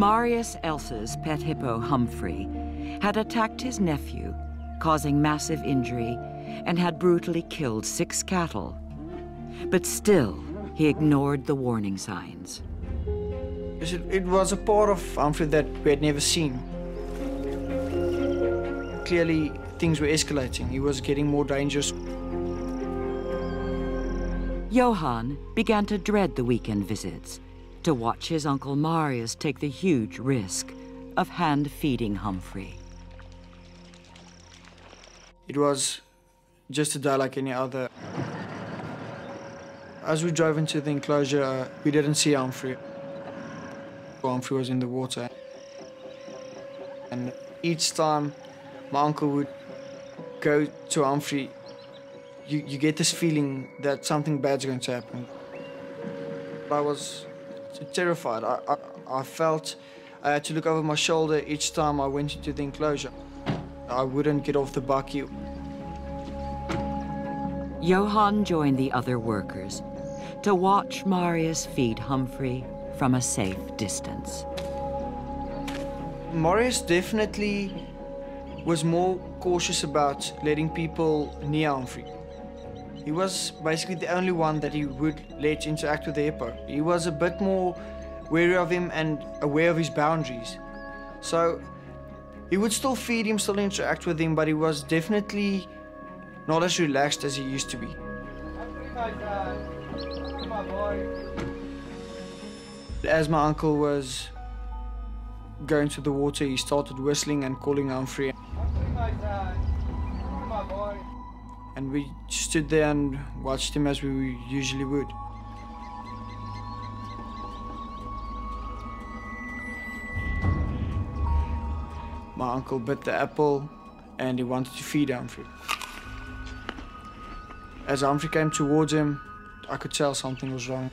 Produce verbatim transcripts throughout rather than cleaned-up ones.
Marius Elsa's pet hippo, Humphrey, had attacked his nephew, causing massive injury, and had brutally killed six cattle. But still, he ignored the warning signs. It, it was a part of Humphrey that we had never seen. Clearly, things were escalating. He was getting more dangerous. Johann began to dread the weekend visits, to watch his uncle Marius take the huge risk of hand-feeding Humphrey. It was just a day like any other. As we drove into the enclosure, uh, we didn't see Humphrey. Humphrey was in the water. And each time my uncle would go to Humphrey, you, you get this feeling that something bad's going to happen. I was terrified. I, I, I felt I had to look over my shoulder each time I went into the enclosure. I wouldn't get off the bucky. Johann joined the other workers to watch Marius feed Humphrey from a safe distance. Marius definitely was more cautious about letting people near Humphrey. He was basically the only one that he would let interact with the hippo. He was a bit more wary of him and aware of his boundaries. So he would still feed him, still interact with him, but he was definitely not as relaxed as he used to be. As my uncle was going to the water, he started whistling and calling Humphrey. And we stood there and watched him as we usually would. My uncle bit the apple and he wanted to feed Humphrey. As Humphrey came towards him, I could tell something was wrong.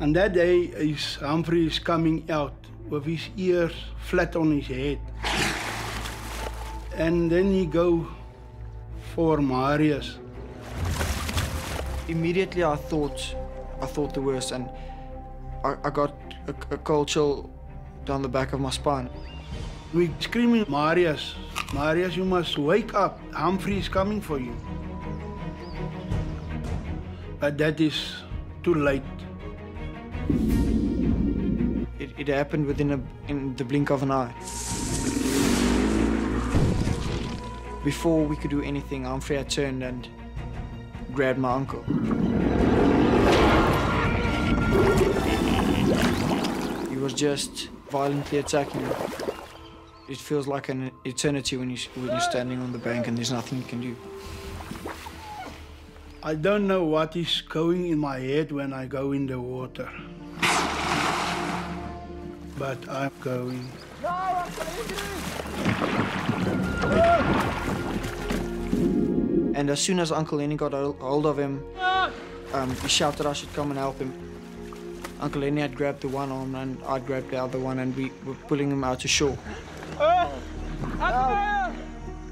And that day, is Humphrey is coming out with his ears flat on his head. And then he go for Marius. Immediately I thought, I thought the worst, and I, I got a, a cold chill down the back of my spine. We screaming, Marius, Marius, you must wake up. Humphrey is coming for you. But that is too late. It, it happened within a, in the blink of an eye. Before we could do anything, Humphrey had turned and grabbed my uncle. He was just violently attacking me. It feels like an eternity when, you, when you're standing on the bank and there's nothing you can do. I don't know what is going in my head when I go in the water. But I'm going. And as soon as Uncle Lenny got hold of him, um, he shouted I should come and help him. Uncle Lenny had grabbed the one arm and I'd grabbed the other one and we were pulling him out to shore.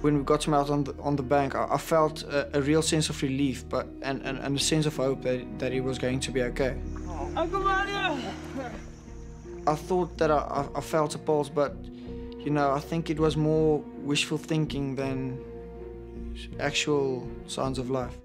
When we got him out on the, on the bank, I, I felt a, a real sense of relief but, and, and, and a sense of hope that, that he was going to be okay. Uncle Mario! I thought that I, I felt a pulse, but, you know, I think it was more wishful thinking than actual signs of life.